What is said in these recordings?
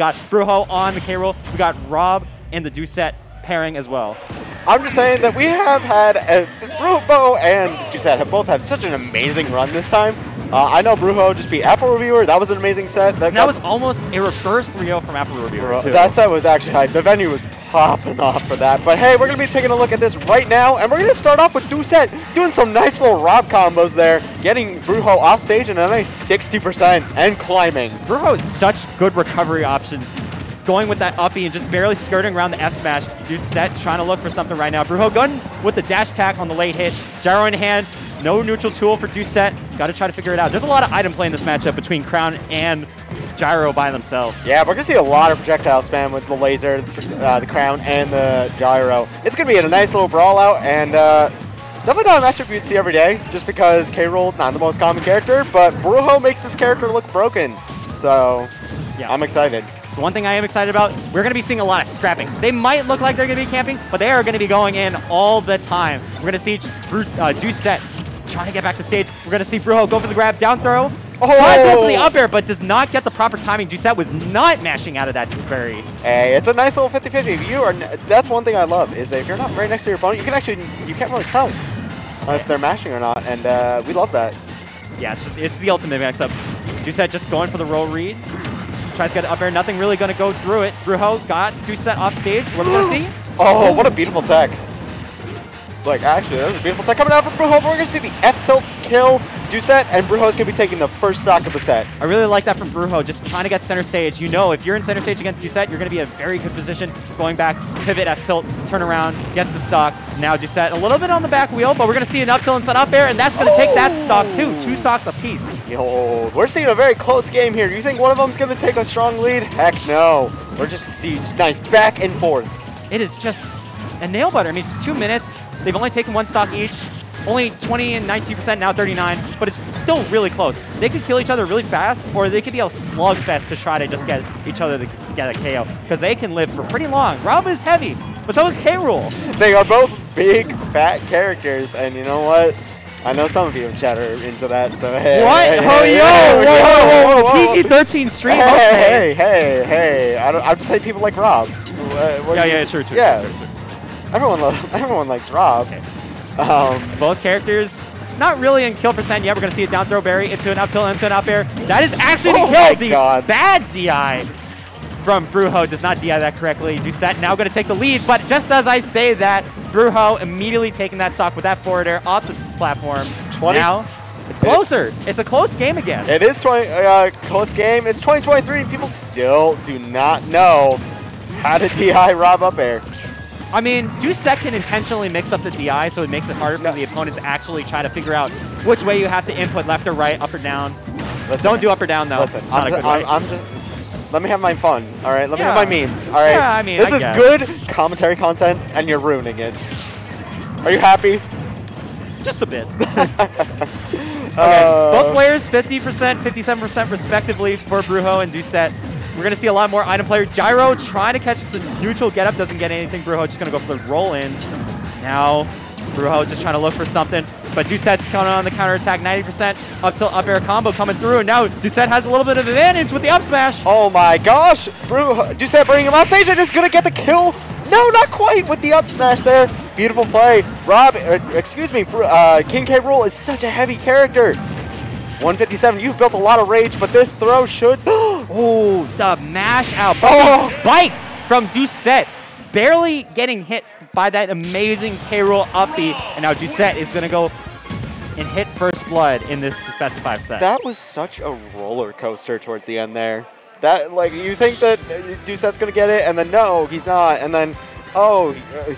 Got Bruho on the K.Rool. We got Rob and the Doucette pairing as well. I'm just saying that we have had Bruho and Doucette have both had such an amazing run this time. I know Bruho just beat Apple Reviewer. That was an amazing set. That was almost a reverse 3-0 from Apple Reviewer, too. That set was actually hype. The venue was popping off for that. But hey, we're going to be taking a look at this right now, and we're going to start off with Doucette doing some nice little Rob combos there, getting Bruho off stage and a nice 60% and climbing. Bruho has such good recovery options. Going with that uppy and just barely skirting around the F smash. Doucette trying to look for something right now. Bruho gun with the dash attack on the late hit. Gyro in hand. No neutral tool for Doucette. Got to try to figure it out. There's a lot of item play in this matchup between Crown and Gyro by themselves. Yeah, we're going to see a lot of projectile spam with the laser, the Crown, and the Gyro. It's going to be a nice little brawl out, and definitely not a matchup you'd see every day, just because K.Rool, not the most common character, but Bruho makes his character look broken. So, yeah. I'm excited. The one thing I am excited about, we're going to be seeing a lot of scrapping. They might look like they're going to be camping, but they are going to be going in all the time. We're going to see Doucette trying to get back to stage. We're going to see Bruho go for the grab, down throw. Oh, tries to hit for the up air, but does not get the proper timing. Doucette was not mashing out of that berry. Hey, it's a nice little 50-50. You are. That's one thing I love is that if you're not right next to your opponent, you can actually can't really tell if they're mashing or not, and we love that. Yeah, it's the ultimate mix-up. Doucette just going for the roll read. Tries to get up air. Nothing really going to go through it. Bruho got Doucette off stage. What do we want to see? Oh, what a beautiful tech. Like, actually, that was a beautiful tech coming out from Bruho. We're going to see the F-tilt kill Doucette, and Bruho's going to be taking the first stock of the set. I really like that from Bruho, just trying to get center stage. You know, if you're in center stage against Doucette, you're going to be in a very good position. Going back, pivot, F-tilt, turn around, gets the stock. Now Doucette a little bit on the back wheel, but we're going to see an up-tilt and some up air, and that's going to take that stock, too. Two stocks apiece. Yo, we're seeing a very close game here. You think one of them's going to take a strong lead? Heck no. We're just seeing nice back and forth. It is just a nail biter. I mean, it's 2 minutes. They've only taken one stock each, only 20 and 19%, now 39, but it's still really close. They could kill each other really fast, or they could be a slugfest to try to just get each other to get a KO, because they can live for pretty long. Rob is heavy, but so is K.Rool. They are both big, fat characters, and you know what? I know some of you in chat are into that, so hey. What? Hey, oh, hey, yo! Hey, whoa. PG-13 stream? Hey, okay. Hey. I'm just saying people like Rob. Yeah, true. Yeah. True. Everyone likes Rob. Okay. Both characters, not really in kill percent yet. We're going to see a down throw berry into an up tilt, into an up air. That is actually the bad DI from Bruho. Does not DI that correctly. Doucette now going to take the lead, but just as I say that, Bruho immediately taking that stock with that forward air off the platform. 20. Now, it's closer. It's a close game again. It is close game. It's 2023. People still do not know how to DI Rob up air. I mean, Doucette can intentionally mix up the DI, so it makes it harder for the opponents to actually try to figure out which way you have to input, left or right, up or down. Don't do up or down, though. Listen, let me have my fun, all right? Let me have my memes, all right? Yeah, I mean, this is good commentary content, and you're ruining it. Are you happy? Just a bit. Okay, both players, 50%, 57% respectively for Bruho and Doucette. We're going to see a lot more item player. Gyro trying to catch the neutral getup, doesn't get anything. Bruho just going to go for the roll in. Now, Bruho just trying to look for something. But Doucette's coming on the counterattack, 90%. Up till up air combo coming through. And now Doucette has a little bit of advantage with the up smash. Oh my gosh. Doucette bringing him off stage and is going to get the kill. No, not quite with the up smash there. Beautiful play. King K.Rool is such a heavy character. 157, you've built a lot of rage, but this throw should... Oh, the mash out. Spike from Doucette. Barely getting hit by that amazing K.Rool uppie. And now Doucette is going to go and hit first blood in this best of 5 set. That was such a roller coaster towards the end there. That, like, you think that Doucette's going to get it, and then no, he's not. And then, oh,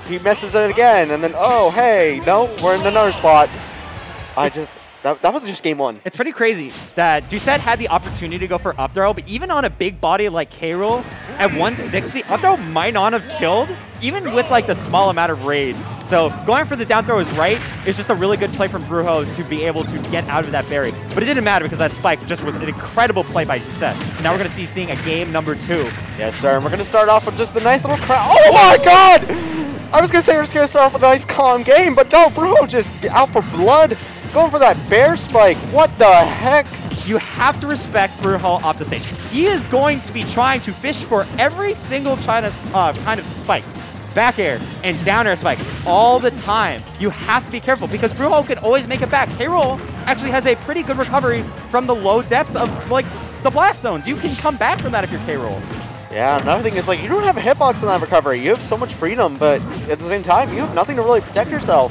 he misses it again. And then, oh, hey, no, we're in another spot. That was just game 1. It's pretty crazy that Doucette had the opportunity to go for up throw, but even on a big body like K.Rool at 160, up throw might not have killed, even with like the small amount of rage. So going for the down throw is right. It's just a really good play from Bruho to be able to get out of that berry. But it didn't matter because that spike just was an incredible play by Doucette. Now we're going to seeing a game number 2. Yes, sir. And we're going to start off with just the nice little crowd. Oh my God! I was going to say we're just going to start off with a nice calm game, but no, Bruho just out for blood. Going for that bear spike. What the heck? you have to respect Bruho off the stage. He is going to be trying to fish for every single kind of spike. Back air and down air spike all the time. You have to be careful because Bruho can always make it back. K.Rool actually has a pretty good recovery from the low depths of like the blast zones. You can come back from that if you're K.Rool. Yeah, another thing is like you don't have a hitbox in that recovery. You have so much freedom, but at the same time, you have nothing to really protect yourself.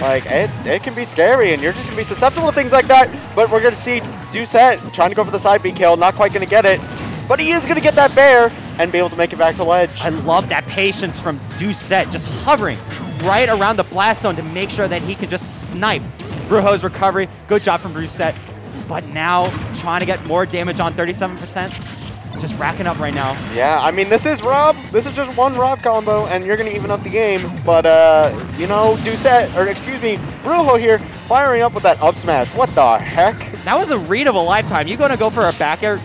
Like, it can be scary, and you're just going to be susceptible to things like that. But we're going to see Doucette trying to go for the side B kill, not quite going to get it. But he is going to get that bear and be able to make it back to ledge. I love that patience from Doucette, just hovering right around the blast zone to make sure that he can just snipe Bruho's recovery. Good job from Doucette. But now, trying to get more damage on 37%. Just racking up right now. Yeah, I mean, this is Rob. This is just one Rob combo, and you're going to even up the game. But, you know, Doucette, or excuse me, Bruho here, firing up with that up smash. What the heck? That was a read of a lifetime. You're going to go for a back air,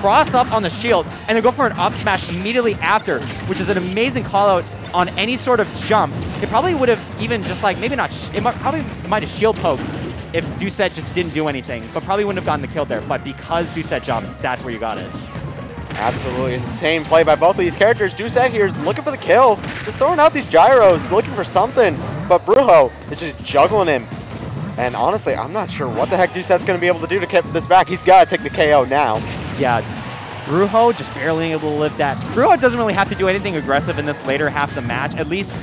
cross up on the shield, and then go for an up smash immediately after, which is an amazing call out on any sort of jump. It probably would have even just like, maybe not, it might have shield poked if Doucette just didn't do anything, but probably wouldn't have gotten the kill there. But because Doucette jumped, that's where you got it. Absolutely insane play by both of these characters. Doucette here is looking for the kill, just throwing out these gyros, looking for something. But Bruho is just juggling him. And honestly, I'm not sure what the heck Doucette's going to be able to do to keep this back. He's got to take the KO now. Yeah, Bruho just barely able to live that. Bruho doesn't really have to do anything aggressive in this later half of the match, at least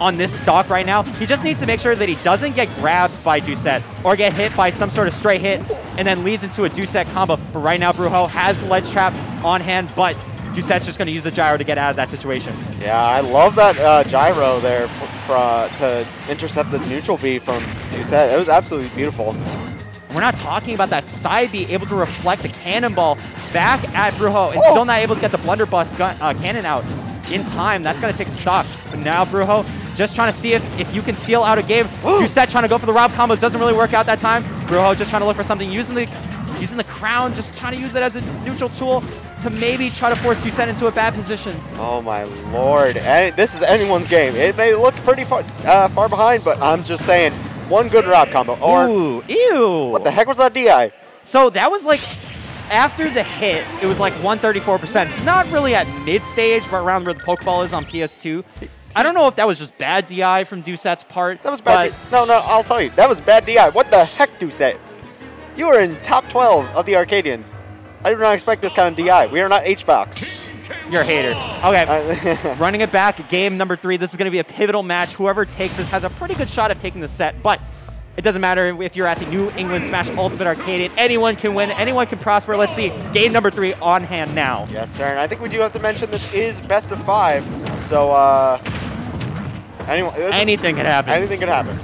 on this stock right now. He just needs to make sure that he doesn't get grabbed by Doucette or get hit by some sort of stray hit and then leads into a Doucette combo. But right now, Bruho has the ledge trap on hand, but Doucette's just going to use the gyro to get out of that situation. Yeah, I love that gyro there to intercept the neutral B from Doucette. It was absolutely beautiful. We're not talking about that side B able to reflect the cannonball back at Bruho. It's still not able to get the blunderbuss cannon out in time. That's going to take a stock. But now Bruho just trying to see if you can seal out a game. Doucette trying to go for the Rob combo. Doesn't really work out that time. Bruho just trying to look for something, using the crown, just trying to use it as a neutral tool to maybe try to force Doucette into a bad position. Oh my lord. This is anyone's game. It may look pretty far behind, but I'm just saying, one good Rob combo. Or ew. What the heck was that DI? So that was like, after the hit, it was like 134%. Not really at mid-stage, but around where the Pokeball is on PS2. I don't know if that was just bad DI from Doucette's part. That was bad. No, I'll tell you. That was bad DI. What the heck, Doucette? You were in top 12 of the Arcadian. I did not expect this kind of DI. We are not HBox. You're a hater. Okay. Running it back, game number 3. This is going to be a pivotal match. Whoever takes this has a pretty good shot at taking the set, but it doesn't matter if you're at the New England Smash Ultimate Arcade. Anyone can win. Anyone can prosper. Let's see. Game number 3 on hand now. Yes, sir. And I think we do have to mention this is best of 5. So, anything can happen. Anything can happen.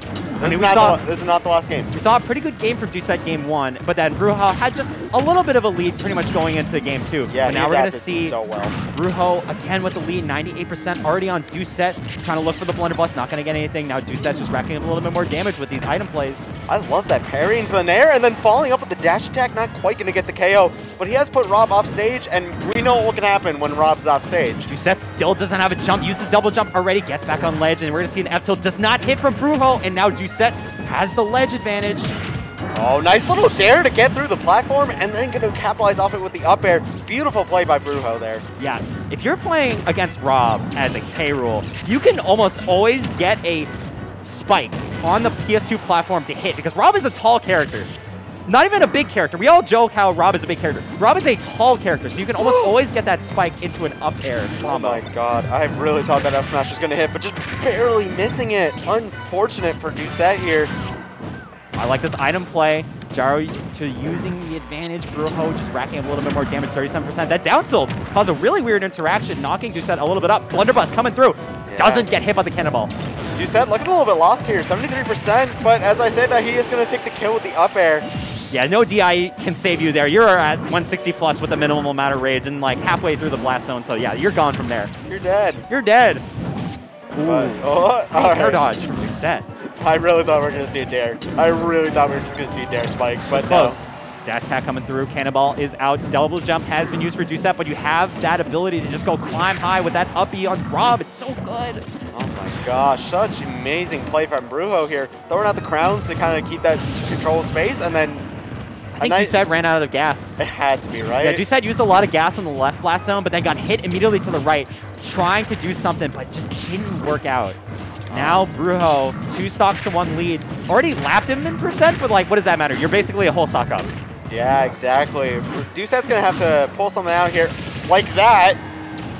This is not the last game. We saw a pretty good game from Doucette game 1, but then Bruho had just a little bit of a lead pretty much going into game 2. Yeah, but now we're going to see Bruho again with the lead, 98% already on Doucette, trying to look for the blunderbuss, not going to get anything. Now Doucette's just racking up a little bit more damage with these item plays. I love that parry into the nair and then following up with the dash attack, not quite going to get the KO, but he has put Rob off stage, and we know what can happen when Rob's off stage. Doucette still doesn't have a jump, uses double jump already, gets back on ledge, and we're going to see an F tilt does not hit from Bruho, and now Doucette has the ledge advantage. Oh, nice little dare to get through the platform and then going to capitalize off it with the up air. Beautiful play by Bruho there. Yeah, if you're playing against Rob as a K.Rool, you can almost always get a spike on the PS2 platform to hit because Rob is a tall character. Not even a big character. We all joke how Rob is a big character. Rob is a tall character, so you can almost always get that spike into an up air combo. Oh my god, I really thought that F smash was going to hit, but just barely missing it. Unfortunate for Doucette here. I like this item play. Gyro to using the advantage. Bruho just racking up a little bit more damage, 37%. That down tilt caused a really weird interaction, knocking Doucette a little bit up. Blunderbuss coming through. Yeah. Doesn't get hit by the cannonball. Doucette looking a little bit lost here, 73%, but as I said that, he is going to take the kill with the up air. Yeah, no DI can save you there. You're at 160 plus with a minimum amount of rage and like halfway through the blast zone, so yeah, you're gone from there. You're dead. You're dead. Ooh. Air dodge from Doucette. I really thought we were going to see a dare. I really thought we were just going to see a dare spike, but close. No. Dash attack coming through, cannonball is out. Double jump has been used for Doucette, but you have that ability to just go climb high with that up E on Rob. It's so good. Oh my gosh, such amazing play from Bruho here. Throwing out the crowns to kind of keep that control space and then I think Doucette ran out of gas. It had to be, right? Yeah, Doucette used a lot of gas on the left blast zone, but then got hit immediately to the right, trying to do something, but just didn't work out. Now Bruho, 2 stocks to 1 lead. Already lapped him in %, but like, what does that matter? You're basically a whole stock up. Yeah, exactly. Doucette's going to have to pull something out here like that.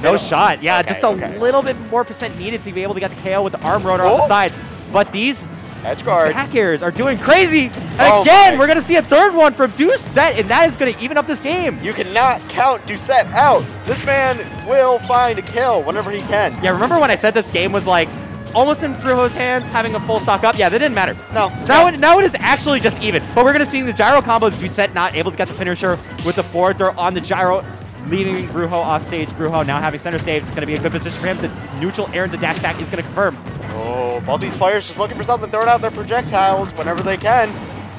No shot. Yeah, okay, just a little bit more % needed to be able to get the KO with the arm rotor on the side. But these edge guards back airs are doing crazy. And again, we're going to see a third one from Doucette, and that is going to even up this game. You cannot count Doucette out. This man will find a kill whenever he can. Yeah, remember when I said this game was like almost in Bruho's hands, having a full stock up? Yeah, that didn't matter. No. Now it is actually just even. But we're going to see the gyro combos. Doucette not able to get the finisher with the forward throw on the gyro, leaving Bruho off stage. Bruho now having center saves. It's going to be a good position for him. The neutral air into dash back is going to confirm. Oh, all these players just looking for something, throwing out their projectiles whenever they can.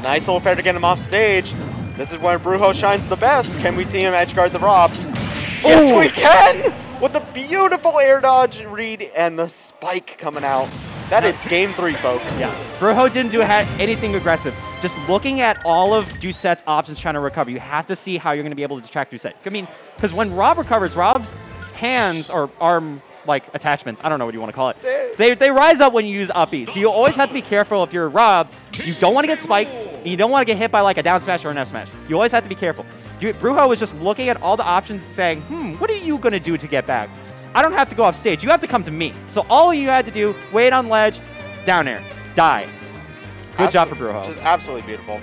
Nice little fair to get him off stage. This is when Bruho shines the best. Can we see him edge guard the Rob? Yes, we can! With the beautiful air dodge read and the spike coming out. That is game 3, folks. Yeah. Bruho didn't do anything aggressive. Just looking at all of Doucette's options trying to recover, you have to see how you're going to be able to track Doucette. I mean, because when Rob recovers, Rob's hands or arm attachments, I don't know what you want to call it, they rise up when you use up E. So you always have to be careful if you're Rob. You don't want to get spiked, and you don't want to get hit by like a down smash or an F smash. You always have to be careful. Bruho was just looking at all the options saying, what are you going to do to get back? I don't have to go off stage. You have to come to me. So all you had to do, wait on ledge, down air, die. Good job for Bruho. Just absolutely beautiful.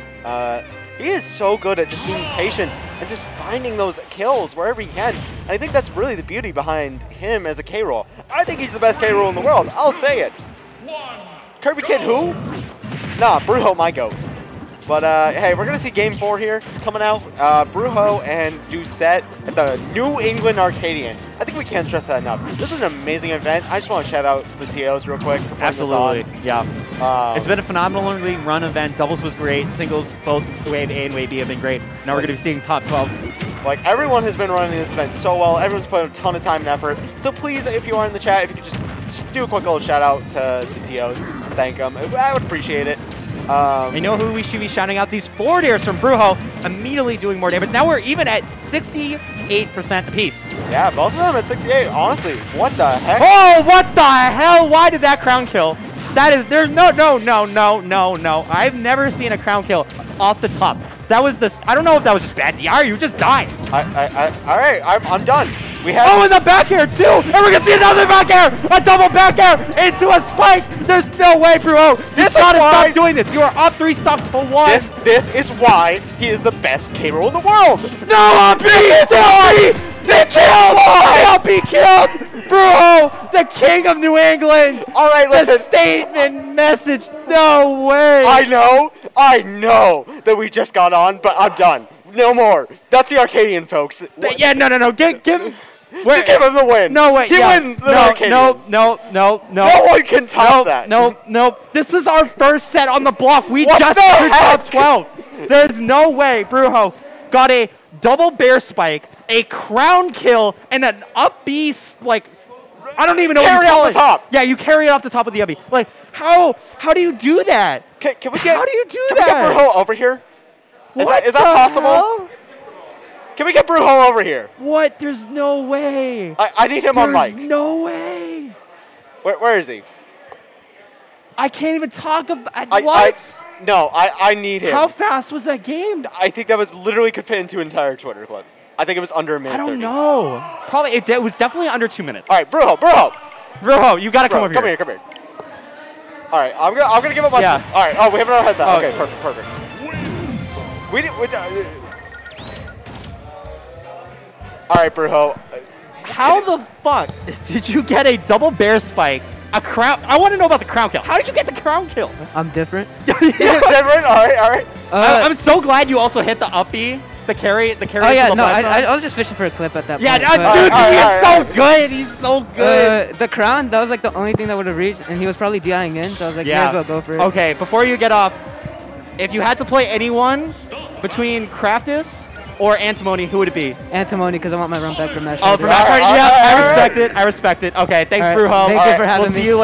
He is so good at just being patient and just finding those kills wherever he can. And I think that's really the beauty behind him as a K.Rool. I think he's the best K.Rool in the world. I'll say it. Kirby Kid who? Nah, Bruho my goat. But hey, we're going to see game 4 here coming out. Bruho and Doucette at the New England Arcadian. I think we can't stress that enough. This is an amazing event. I just want to shout out the TOs real quick. Absolutely. Yeah. It's been a phenomenally run event. Doubles was great. Singles, both Wave A and Wave B have been great. Now we're going to be seeing top 12. Like, everyone has been running this event so well. Everyone's put a ton of time and effort. So please, if you are in the chat, if you could just do a quick little shout out to the TOs. Thank them. I would appreciate it. You know who we should be shouting out? These forward airs from Bruho, immediately doing more damage. Now we're even at 68% apiece. Yeah, both of them at 68. Honestly, what the heck? Oh, what the hell? Why did that crown kill? That is, there's no. I've never seen a crown kill off the top. That was the, I don't know if that was just bad DR. You just died. All right, I'm done. We have in the back air too, and we're gonna see another back air, a double back air into a spike. There's no way, Bruho. You gotta stop doing this. You are up 3 stocks to 1. This is why he is the best K.Rool in the world. No up B, this killed. Up B killed. Bruho, the king of New England. All right, listen. The statement message. No way. I know that we just got on, but I'm done. No more. That's the Arcadian, folks. Yeah, no. Give Just give him the win. No way. He wins the Arcadian. No. No one can top that. No. This is our first set on the block. We just entered top 12. There's no way. Bruho got a double bear spike, a crown kill, and an up B, like, I don't even know what you call it. Carry it off the top. Yeah, you carry it off the top of the up B. Like, how do you do that? Can we get? How do you do that? Can we get Bruho over here? Is that possible? Hell? Can we get Bruho over here? What? There's no way. I need him on mic. There's no way. Where is he? I can't even talk about what? I need him. How fast was that game? I think that was literally could fit into an entire Twitter clip. I think it was under a minute. I don't know. Probably it was definitely under 2 minutes. All right, Bruho, you gotta come over here. Come here. All right, I'm gonna give up my. Yeah. All right. Oh, we have our heads up. Okay, perfect. All right, Bruho. How the fuck did you get a double bear spike, a crown? I want to know about the crown kill. How did you get the crown kill? I'm different. You're different? All right. I'm so glad you also hit the uppy, the carry. Oh, yeah, no, I was just fishing for a clip at that point. Yeah, dude, he's so good. He's so good. The crown, that was like the only thing that would have reached, and he was probably DIing in, so I was like, yeah, may as well go for it. Okay, before you get off, if you had to play anyone between Craftus or Antimony, who would it be? Antimony, because I want my run back from Mash. Oh, from Mash? Yeah, I respect it. Okay, thanks, Bruho. Thank you for having me. We'll see you later.